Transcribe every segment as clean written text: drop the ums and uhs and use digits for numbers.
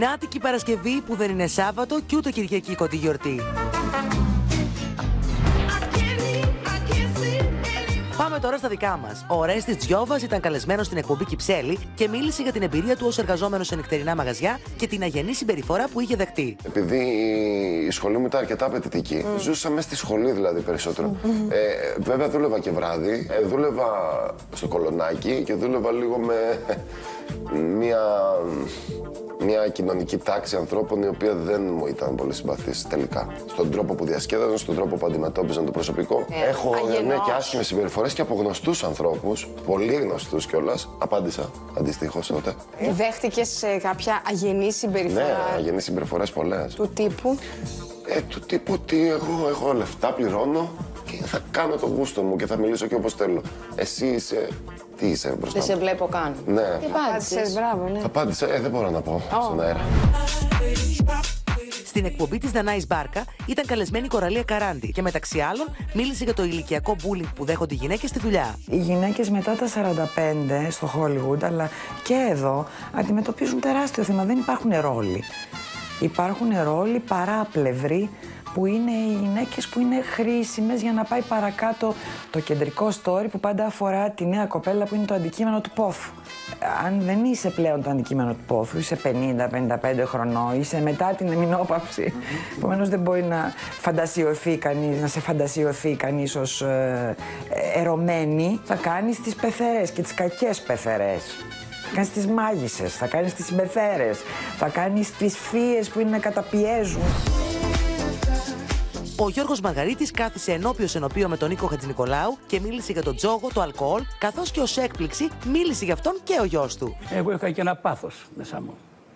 Μονάτικη Παρασκευή που δεν είναι Σάββατο και ούτε Κυριακή κοντή γιορτή. Πάμε τώρα στα δικά μας. Ο Ορέστης Τζιόβας ήταν καλεσμένος στην εκπομπή Κυψέλη και μίλησε για την εμπειρία του ως εργαζόμενος σε νυχτερινά μαγαζιά και την αγενή συμπεριφορά που είχε δεχτεί. Επειδή η σχολή μου ήταν αρκετά απαιτητική, ζούσα μέσα στη σχολή δηλαδή περισσότερο. Βέβαια δούλευα και βράδυ, δούλευα στο κολονάκι και δούλευα λίγο με μια κοινωνική τάξη ανθρώπων η οποία δεν μου ήταν πολύ συμπαθής τελικά. Στον τρόπο που διασκέδαζαν, στον τρόπο που αντιμετώπιζαν το προσωπικό. Έχω και άσχημες συμπεριφορές και από γνωστούς ανθρώπους, πολύ γνωστούς κιόλας. Απάντησα αντιστοίχως τότε. Δέχτηκες κάποια αγενή συμπεριφορά? Ναι, αγενείς συμπεριφορές πολλές. Του τύπου? Του τύπου ότι εγώ έχω λεφτά, πληρώνω και θα κάνω το γούστο μου και θα μιλήσω και όπως θέλω. Εσύ είσαι. Τι είσαι μπροστά? Δεν σε βλέπω καν. Ναι. Τι απάντησες? Μπράβο, ναι. Απάντησα, δεν μπορώ να πω στον αέρα. Στην εκπομπή της Νανάης Μπάρκα ήταν καλεσμένη η Κοραλία Καράντη και μεταξύ άλλων μίλησε για το ηλικιακό bullying που δέχονται οι γυναίκες στη δουλειά. Οι γυναίκες μετά τα 45 στο Hollywood αλλά και εδώ αντιμετωπίζουν τεράστιο θέμα. Δεν υπάρχουν ρόλοι. Υπάρχουν ρόλοι παράπλευροι που είναι οι γυναίκες που είναι χρήσιμες για να πάει παρακάτω το κεντρικό story που πάντα αφορά τη νέα κοπέλα που είναι το αντικείμενο του πόθου. Αν δεν είσαι πλέον το αντικείμενο του πόθου, είσαι 50-55 χρονών, είσαι μετά την εμεινόπαυση. Επομένως δεν μπορεί να φαντασιωθεί κανείς, να σε φαντασιωθεί κανείς ως ερωμένη. Θα κάνεις τις πεθερές και τις κακές πεθερές. Θα κάνεις τις μάγισσες, θα κάνεις τις συμπεθέρες, θα κάνεις τις φίες που είναι να καταπιέζουν. Ο Γιώργος Μαργαρίτης κάθισε ενώπιος ενώπιο με τον Νίκο Χατζηνικολάου και μίλησε για τον τζόγο, το αλκοόλ, καθώς και ως έκπληξη μίλησε για αυτόν και ο γιος του. Εγώ είχα και ένα πάθος μέσα μου.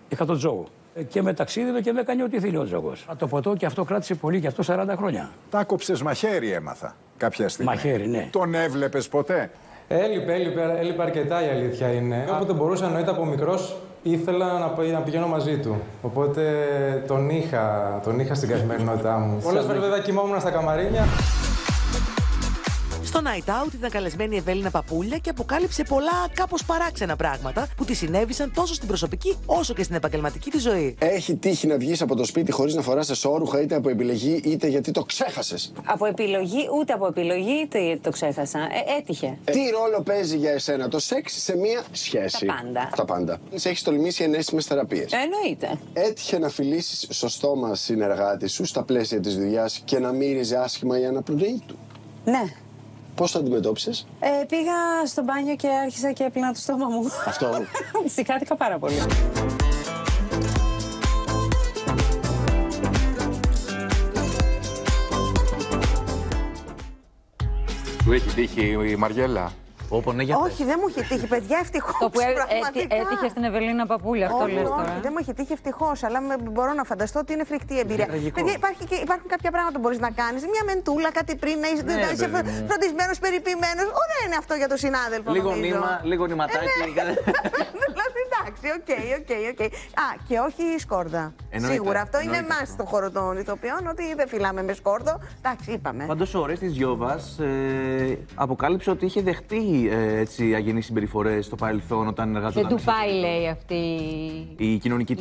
Είχα τον τζόγο. Και με ταξίδευε και με έκανε ό,τι θέλει ο τζόγος. Το ποτό και αυτό κράτησε πολύ, και αυτό 40 χρόνια. Τα κόψες μαχαίρι, έμαθα κάποια στιγμή. Μαχαίρι, ναι. Τον έβλεπες ποτέ? Έλειπε αρκετά, η αλήθεια είναι. Όποτε μπορούσα, εννοείται από μικρός, ήθελα να πηγαίνω μαζί του. Οπότε τον είχα στην καθημερινότητά μου. Όλες βέβαια κοιμόμουν στα καμαρίνια. Στο Night Out ήταν καλεσμένη η Εβελίνα Παπούλια και αποκάλυψε πολλά κάπως παράξενα πράγματα που τη συνέβησαν τόσο στην προσωπική όσο και στην επαγγελματική τη ζωή. Έχει τύχει να βγεις από το σπίτι χωρίς να φοράς όρουχα, είτε από επιλογή είτε γιατί το ξέχασες? Από επιλογή, ούτε από επιλογή, είτε γιατί το ξέχασα. Έτυχε. Τι ρόλο παίζει για εσένα το σεξ σε μία σχέση? Τα πάντα. Τα πάντα. Σε έχει τολμήσει ενέσιμες θεραπείες. Εννοείται. Έτυχε να φιλήσεις σωστό μας συνεργάτη σου στα πλαίσια τη δουλειά και να μύριζε άσχημα η αναπνοή του? Ναι. Πώς το αντιμετώπισες? Πήγα στο μπάνιο και άρχισα και έπλυνα το στόμα μου. Αυτό. Σηκράτηκα πάρα πολύ. Του έχει τύχει η Μαριέλα? Όχι, δεν μου είχε τύχει, παιδιά, ευτυχώς. Το που έτυχε στην Εβελίνα Παπούλια, αυτό λες τώρα. Όχι, δεν μου είχε τύχει, ευτυχώς, αλλά μπορώ να φανταστώ ότι είναι φρικτή εμπειρία. Παιδιά, υπάρχουν κάποια πράγματα που μπορείς να κάνεις. Μια μεντούλα, κάτι πριν, να είσαι φροντισμένος, περιποιημένος. Ωραία είναι αυτό για τον συνάδελφο. Λίγο νήμα, λίγο νηματάκι. Εντάξει, οκ. Α, και όχι σκόρδα. Σίγουρα αυτό είναι μας στον χώρο των ηθοποιών, ότι δεν φυλάμε με σκόρδο. Εντάξει, είπαμε. Πάντως ο Ορέστης Τζιόβας αποκάλυψε ότι είχε δεχτεί αγενείς συμπεριφορές στο παρελθόν όταν εργαζόταν. Δεν του πάει, λέει, αυτή η κοινωνική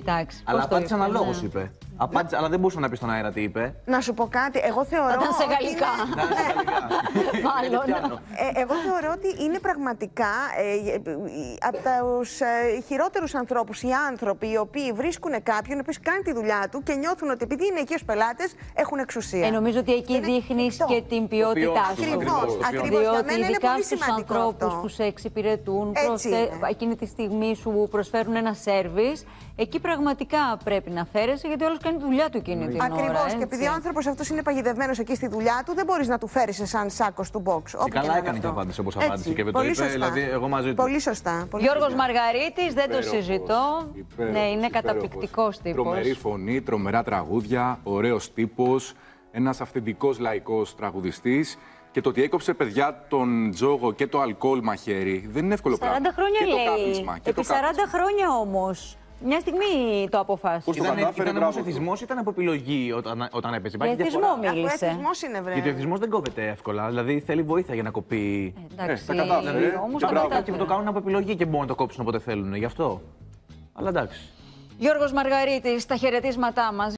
τάξη. Αλλά απάντησε αναλόγως, είπε. Απάντησε, αλλά δεν μπορούσε να πει στον αέρα τι είπε. Να σου πω κάτι, εγώ θεωρώ. Ήταν σε γαλλικά. Μάλλον. Εγώ θεωρώ ότι είναι πραγματικά από τους χειρότερους ανθρώπους οι άνθρωποι οι οποίοι βρίσκουν κάποιον ο οποίος κάνει τη δουλειά του και νιώθουν ότι επειδή είναι εκεί ως πελάτες έχουν εξουσία. Νομίζω ότι εκεί δείχνεις και την ποιότητά σου. Ακριβώς. Τους ανθρώπους που σε εξυπηρετούν, εκείνη τη στιγμή σου προσφέρουν ένα σέρβις, εκεί πραγματικά πρέπει να φέρεσαι, γιατί όλος κάνει τη δουλειά του εκείνη την ώρα. Ακριβώς. Και επειδή ο άνθρωπος αυτός είναι παγιδευμένος εκεί στη δουλειά του, δεν μπορείς να του φέρεις σαν σάκος του box. Και καλά έκανε και απάντησε όπως απάντησε και με το είπε. Δηλαδή, εγώ μαζί του. Πολύ σωστά. Γιώργος Μαργαρίτης, δεν το συζητώ. Ναι, είναι καταπληκτικός τύπος. Τρομερή φωνή, τρομερά τραγούδια, ωραίος τύπος, ένας αυθεντικός λαϊκός τραγουδιστής. Και το ότι έκοψε, παιδιά, τον τζόγο και το αλκοόλ μαχαίρι δεν είναι εύκολο πράγμα. 40 χρόνια και λέει. Το κάπνισμα, επί 40 χρόνια όμως. Μια στιγμή το αποφάσισε. Ήταν όμως εθισμός, ήταν από επιλογή όταν έπαιζε. Για εθισμό μίλησε. Εθισμός είναι, βρε. Γιατί ο εθισμός δεν κόβεται εύκολα. Δηλαδή θέλει βοήθεια για να κοπεί. Εντάξει, τα κατάφερε. Όμως το κάνουν από επιλογή και μπορούν να το κόψουν όποτε θέλουν. Γι' αυτό. Αλλά εντάξει. Γιώργος Μαργαρίτης, τα χαιρετίσματά μας.